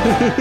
What a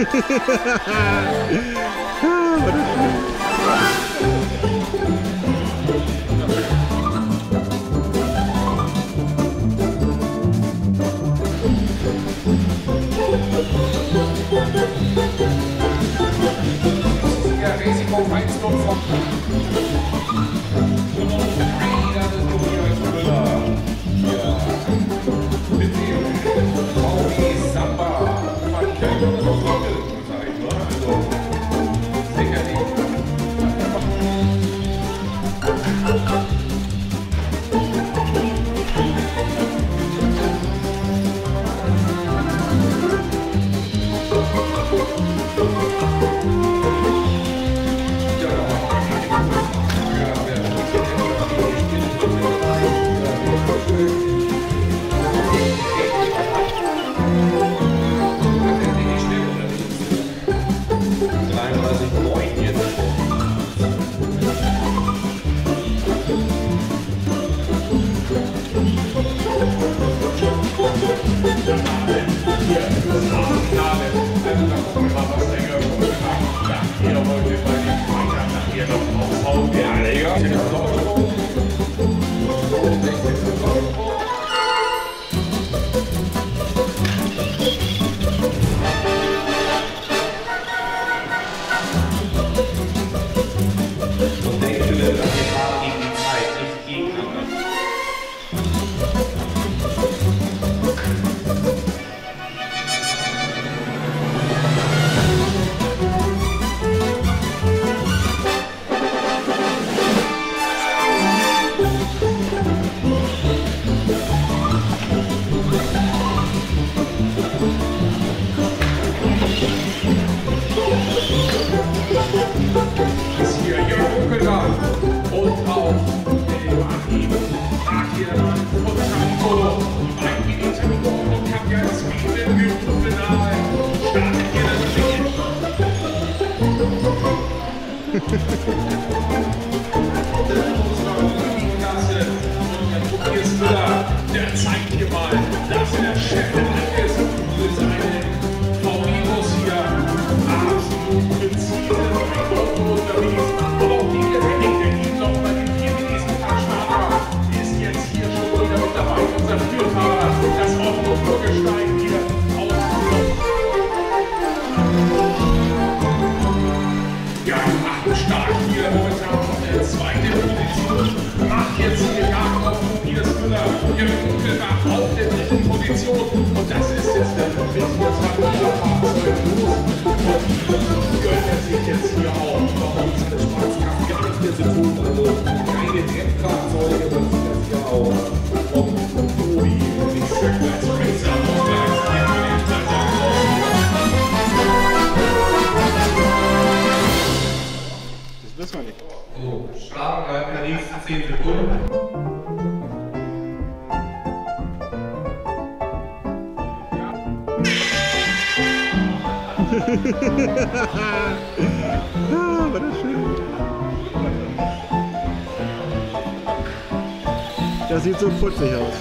Das sieht so putzig aus.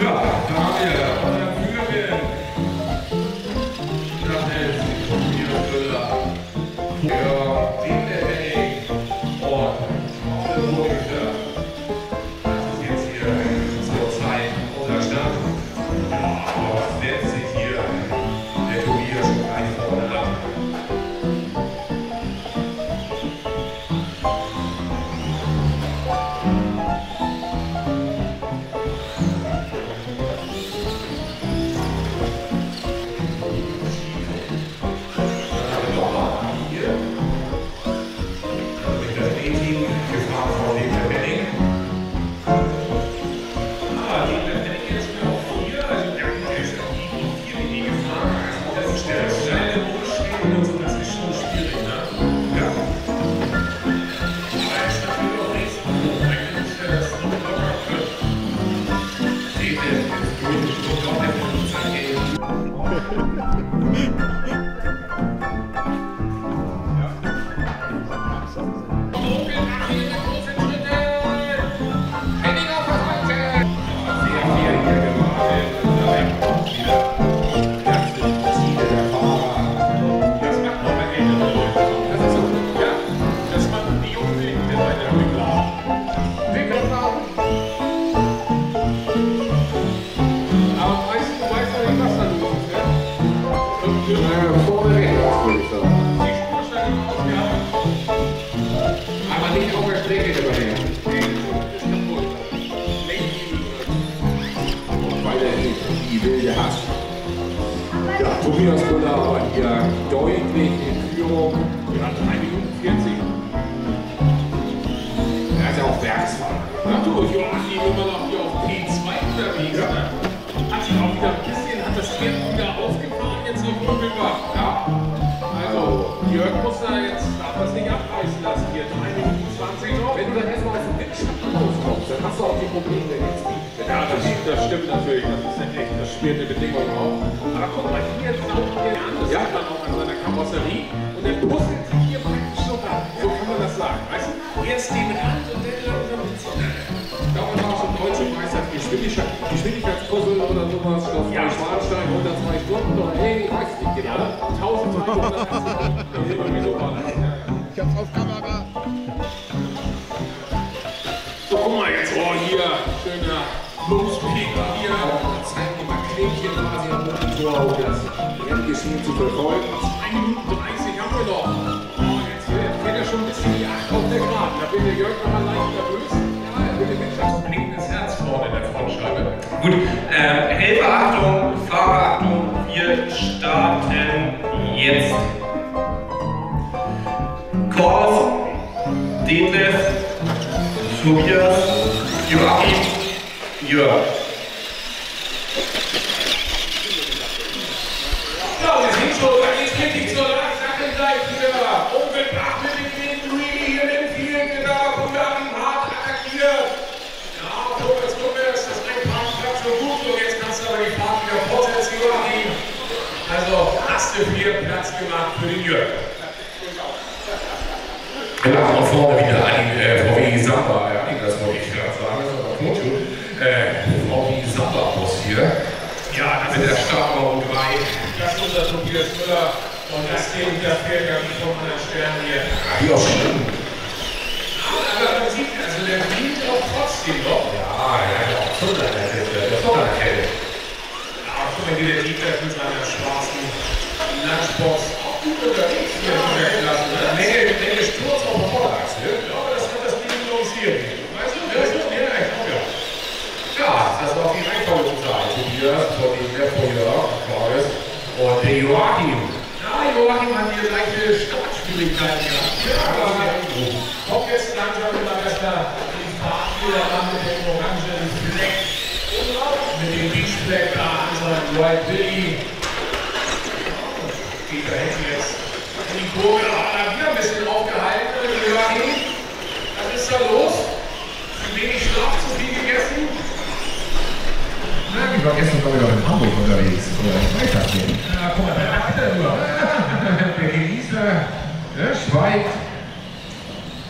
Ja, da haben wir unser Bügeln. Das ist die Bügeln. Ja, Detlef. Oh, das ist jetzt hier so Zeit. Oder Stadt. Ja, was nennt sich hier? Der Tobias schon gleich vorne ab. Ja, Tobias Müller aber hier deutlich in Führung. Wir hatten 3 Minuten 40. Er ist ja auch Werksfahrer. Natürlich, Joachim immer noch hier auf P2 unterwegs. Ja. Ne? Hat sich auch wieder ein bisschen, hat das Pferd wieder aufgefahren, jetzt noch mitgemacht. Ja. Also, Jörg muss da jetzt, darf das nicht abreißen lassen hier. 3 Minuten 20 noch. Wenn du dann erstmal aus dem Wettstand rauskommst, dann hast du auch die Probleme jetzt. Ja, das stimmt natürlich. Das ist ja echt, das spielt eine Bedingung auch. Aber guck mal, hier saugt er an, das sieht man auch an seiner Karosserie. Und er puzzelt sich hier praktisch so ran. So kann man das sagen, weißt du? Erst den Rand und dann langsam die Zunge. Da war auch schon deutsche Meister Geschwindigkeitspuzzle oder sowas. Ja, Schwarzenstein unter 2 Stunden. Oder hey, ich weiß nicht genau. 1200 Das sieht man mir so mal. Ich hab's auf Kamera. So, guck mal jetzt. Oh, hier. Schöner. Lospicken hier, da zeigen wir mal Knäppchen quasi am Monitor auf das Renngeschehen zu verfolgen. 2 Minuten 30 haben wir noch. Oh, jetzt fährt er schon ein bisschen die 8 auf der Geraden. Da bin der Jörg nochmal leicht nervös. Ja, er will den Menschen das blinkendes Herz vorne in der Frontscheibe. Gut, Helfer Achtung, Fahrer Achtung, wir starten jetzt. Korb, Detlef, Tobias, Joachim. Jörg. Ja, wir sind schon, da geht's richtig zur Sache gleich wieder. Und mit Achtung den Greedy hier den Field, genau, und wir haben ihn hart attackiert. Ja, so, jetzt gucken wir, dass das recht hart klappt, so gut. Und jetzt kannst du aber die Fahrt wieder fortsetzen, Joachim. Also, hast du hier Platz gemacht für den Jörg. Wir machen auch vorne wieder einen VW Samba, ja, das wollte ich gerade sagen, das war Mojo. Auch die Samba-Bus hier. Ja, das mit der Startbau 3. Das ist unser Tobias Müller. Und das geht wieder fehlt ja wie von anderen Sternen hier. Ja, stimmt. Aber man sieht, also der liegt auch trotzdem noch. Ja, der hat auch Sonderkette. Ja, guck mal, wie der Detlef mit seiner schwarzen Lunch Box auch gut unterwegs hier in der Klasse. Menge Sturz auf der Vorderachse. Ich glaube, das hat das Ding nur uns hier. Weißt du, wer ist das? Ja, das war die Reinfallungsseite hier, von dem Vorjahr, und der Joachim. Ja, Joachim hat hier leichte Startschwierigkeiten gehabt. Ja, aber kommt jetzt langsam immer besser die Fahrt wieder ran mit dem orangen Fleck. Mit dem Beachfleck da an seinem White Billy. Geht da hinten jetzt in die Kurve, aber wieder ein bisschen aufgehalten, Joachim. Was ist da los? Zu wenig Schlaf, zu viel gegessen? Ja, ich war gestern glaube ich auch in Hamburg unterwegs, oder in Freitag gehen. Ja, guck mal, da lacht er nur. Der Genießer, der schweigt.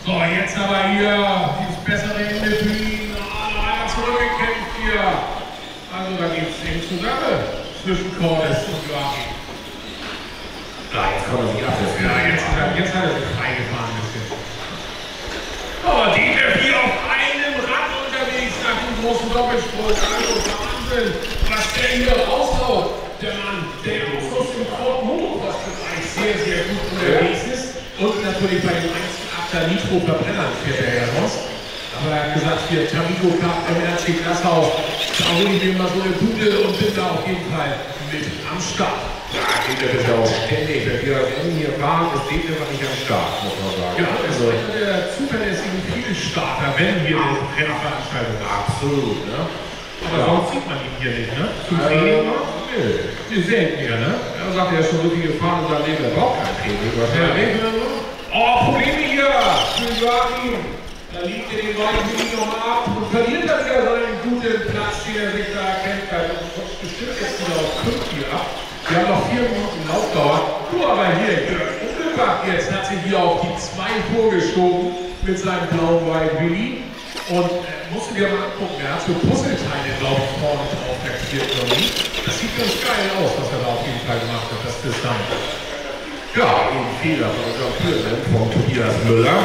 So, jetzt aber hier, dieses bessere Ende für ihn. Ah, noch einer zurückgekämpft hier. Also da geht es eben zusammen zwischen Cordes und Joachim. Ja, jetzt kommt er sich ab. Ja, jetzt hat er sich reingefahren ein bisschen. Oh, die wir hier auf einem Rad unterwegs nach dem großen Doppelsprung. Also, was der hier raushaut, der Mann, der im Schluss im Korb was für ein sehr, sehr gut unterwegs ist. Und natürlich bei dem 1,8er Nitro-Verbrennern fährt er ja raus. Aber er hat gesagt, hier Tamico Cup im RC-Glashaus, da hole ich mir mal so eine Bude und bin da auf jeden Fall mit am Start. Ja, Detlef ist ja auch ständig. Wenn wir hier fahren, ist Detlef immer nicht am Start, muss man sagen. Ja, das ist einer der zuverlässigen Vielstarter, wenn wir eine Rennveranstaltung haben. Absolut, ne? Aber ja, sonst sieht man ihn hier nicht, ne? Zum Training? Nee, selten hier, ne? Er sagt, er ist schon wirklich gefahren und sagt, nee, er braucht kein Training. Wahrscheinlich. Oh, Probleme hier! Für Joachim! Da liegt er den neuen Juni nochmal ab und verliert dann wieder seinen guten Platz, den er sich da erkennt. Das ist bestimmt jetzt wieder auf 5 hier ab. Wir haben noch 4 Minuten Laufdauer. Du aber hier, Jörg Ungeback jetzt hat sich hier auf die 2 vorgestoben mit seinem blauen White Willi. Und mussten wir mal angucken, er hat so Puzzleteile, glaube ich, vorne drauf lackiert. Das sieht ganz geil aus, was er da auf jeden Fall gemacht hat, das Design. Ja, ein Fehler von unserem Präsident, von Tobias Müller.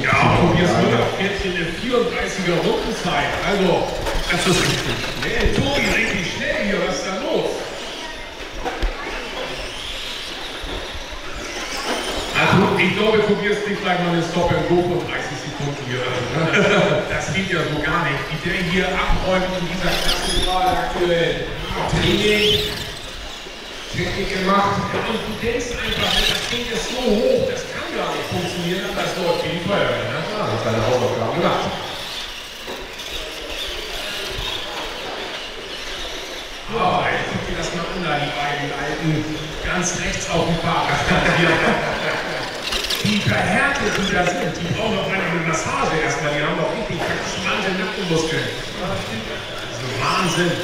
Ja, Tobias Müller fährt hier eine 34er Rundenzeit. Also, das ist richtig schnell. Tobi, richtig schnell hier, was ist da los? Ich glaube, du probierst dich gleich mal eine Stop and Go von 30 Sekunden Jörg. Das geht ja so gar nicht. Wie der hier abräumt in dieser Klasse gerade aktuell. Training, Technik gemacht. Und du denkst einfach, das Ding ist so hoch, das kann gar nicht funktionieren, aber das läuft wie die Feuerwehr. Ja, das ist deine Hausaufgabe gemacht. Oh, jetzt guckt ihr das mal unter, die beiden Alten, ganz rechts auf dem Fahrrad. Die verhärtet, die da sind, die brauchen doch eine Massage erstmal, die haben doch richtig verspannte Nackenmuskeln. So Wahnsinn.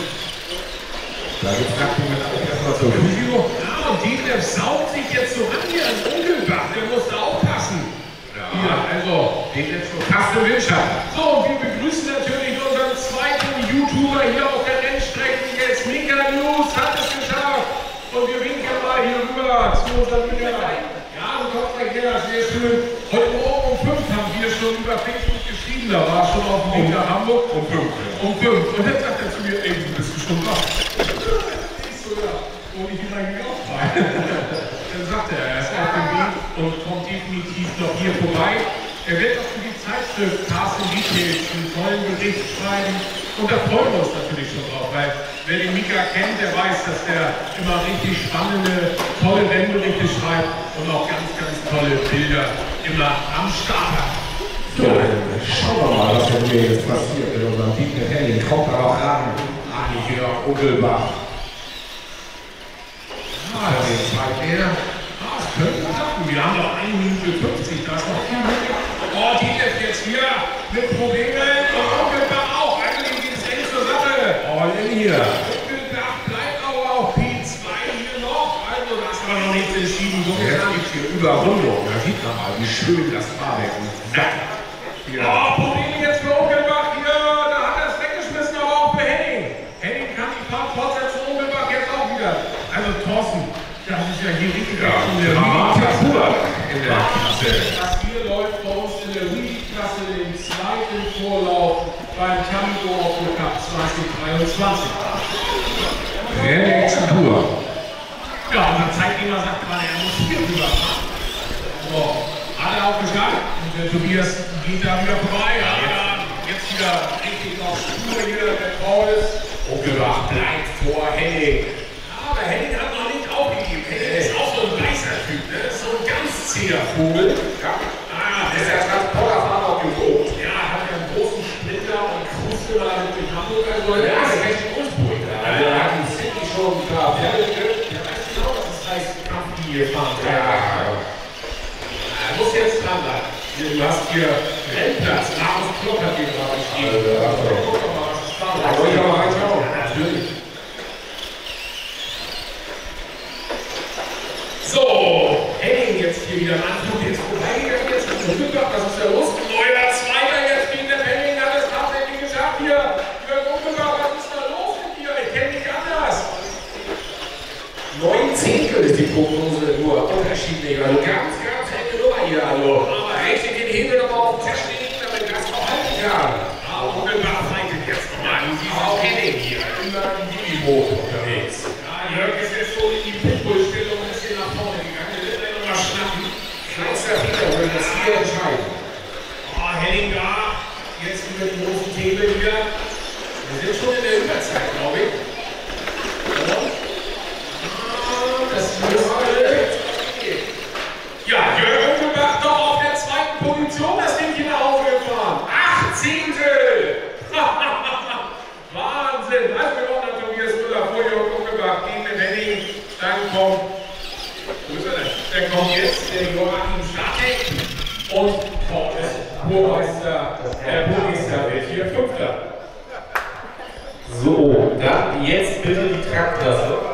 Da gibt es Nackenmuskeln auch erstmal so. Ja, und Detlef saugt sich jetzt so an hier ans Ungelbach, der muss da aufpassen. Ja, hier, also, Detlef schon fast im Windschatten. So, und wir begrüßen natürlich unseren zweiten YouTuber hier auf der Rennstrecke. Mika News hat es geschafft und wir winken mal hier rüber zu unserem Mitarbeiter. Ja, du kommst gleich her, sehr schön. Heute Morgen um 5 haben wir schon über Facebook geschrieben, da war schon auf Mika Hamburg. Um 5. Um 5. Und jetzt sagt er zu mir, ey, du bist schon wach. Siehst du ja, wo ich ihn eigentlich auch frei. Dann sagt er, er ist auf dem Weg und kommt definitiv noch hier vorbei. Er wird auch für die Zeitschrift Carsten Mikke einen tollen Bericht schreiben. Und da freuen wir uns natürlich schon drauf, weil wer den Mika kennt, der weiß, dass der immer richtig spannende, tolle Rennberichte schreibt und auch ganz, ganz tolle Bilder immer am Start hat. So, schauen wir mal, was mit mir jetzt passiert mit unserem Dietner Henning. Kommt da auch ran. Ah, hier, Ungelbach. Ah, das ist zwei mehr. Ah, das könnte klappen. Wir haben noch 1 Minute 50, da ist noch viel mehr. Oh, Detlef jetzt hier mit Problemen und Ungelbach auch. Eigentlich geht es eng zur Sache. All in hier. Ungelbach bleibt aber auch P2 hier noch. Also da ist aber noch nichts entschieden. So ja, gibt es hier Überrundung. Da sieht man mal, wie schön das Fahrwerk ist. Ja. Oh, Probleme jetzt für Ungelbach hier. Da hat er es weggeschmissen, aber auch für Henning. Henning kann die Fahrt fortsetzen. Ungelbach jetzt auch wieder. Also Thorsten, das ist ja hier richtig. Ja, der Mika Hamburg in der Klasse. Vorlauf beim Tamico Cup 2023. Wer der nächsten Tour? Ja, unser Zeitgeber sagt gerade, er muss hier rüberfahren. So, alle aufgestanden. Und der Tobias geht da wieder vorbei. Ja, jetzt wieder richtig auf Spur hier, der Korb ist. Ungelbach bleibt vor Henning. Aber Henning hat noch nicht aufgegeben. Henning ist auch so ein weißer Typ, ne? So ein ganz zäher Vogel. Ja. Ah, der ist ja ganz Pollerfahrer auf dem Boot. Er muss jetzt dran bleiben. Du hast hier Rennplatz, Abend, Klocker, den wir geschrieben haben. Guck doch mal, was ist da? Da wollte ich aber reinschauen. Natürlich. So, Henning jetzt hier wieder an. Und jetzt vorbeigegangen, jetzt ist es Glück, das ist der Lust. Neuer Zweiter jetzt gegen den Henning, hat es tatsächlich geschafft hier. Jörg, was ist da los mit dir? Ich kenne dich anders. 9 Zehntel ist die Prognose nur unterschiedlich. Also ganz, ganz enge Nummer hier. Also, aber richtig den Hebel nochmal auf den Tisch legen, damit das noch halten kann. Aber Ungelbach reitet jetzt nochmal. Du siehst auch Henning hier. Über den Mini-Boot unterwegs. Ja, Jörg ist jetzt so in die Pitbull-Stellung und ist hier nach vorne gegangen. Der wird dann nochmal schnappen. Kleinster Fehler, wenn das hier entscheidet. Oh, Henning da. Jetzt mit dem großen Hebel hier. Wir sind schon in der Überzeit, glaube ich. Ja, Jörg Ungelbach doch auf der zweiten Position das Ding hier nach Hause gefahren. 8 Zehntel! Wahnsinn! Also gewonnen hat Tobias Müller vor Jörg Ungelbach gegen den Henning. Dann kommt, wo ist er denn? Dann kommt jetzt der Joachim und Korb ist Burmeister. Der Burmeister wird hier Fünfter. So, dann jetzt bitte die Traktklasse.